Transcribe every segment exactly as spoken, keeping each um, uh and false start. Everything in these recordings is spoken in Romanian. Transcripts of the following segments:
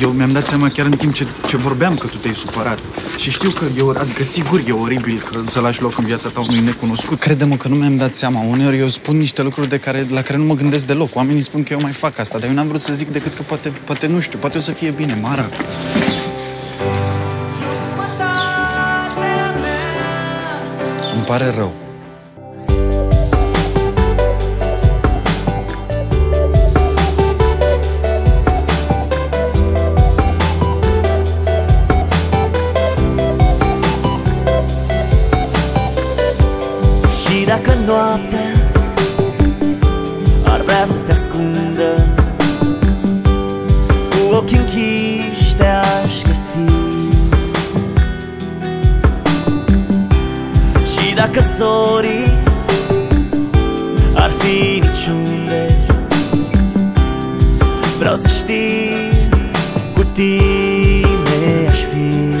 Eu mi-am dat seama chiar în timp ce, ce vorbeam că tu te-ai supărat. Și știu că e, adică sigur e oribil să lași loc în viața ta unui necunoscut. Crede-mă că nu mi-am dat seama. Uneori eu spun niște lucruri de care, la care nu mă gândesc deloc. Oamenii spun că eu mai fac asta, dar eu n-am vrut să zic decât că poate, poate nu știu, poate o să fie bine, Mara. Îmi pare rău. Dacă noaptea ar vrea să te ascundă, cu ochii închiși te-aș găsi. Și dacă zorii ar fi niciunde, vreau să știi, cu tine aș fi.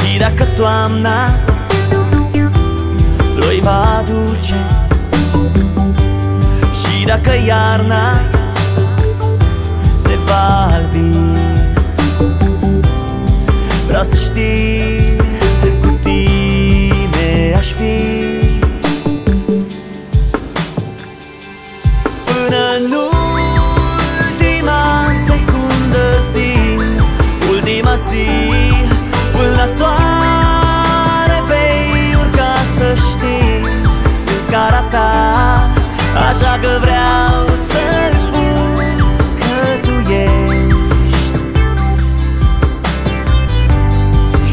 Și dacă toamna îi va aduce, și dacă iarna te va albi, vreau să știi, cu tine aș fi. Până în ultima secundă din ultima zi, până la soare vei urca, să știi. Cara ta, așa că vreau să-ți spun că tu ești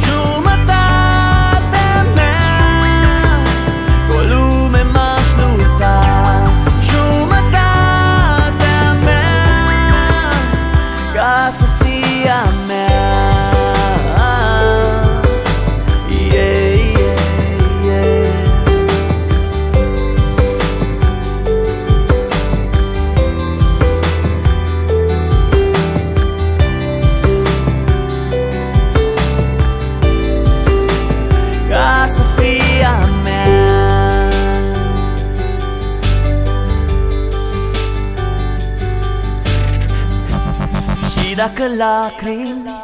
jumătatea mea, cu o lume m-aș lupta. Jumătatea mea, ca să fie a mea. Dacă lacrimi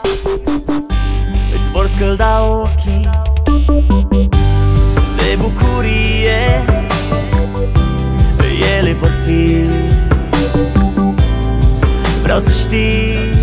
îți vor scălda ochii de bucurie, ele vor fi. Vreau să știi,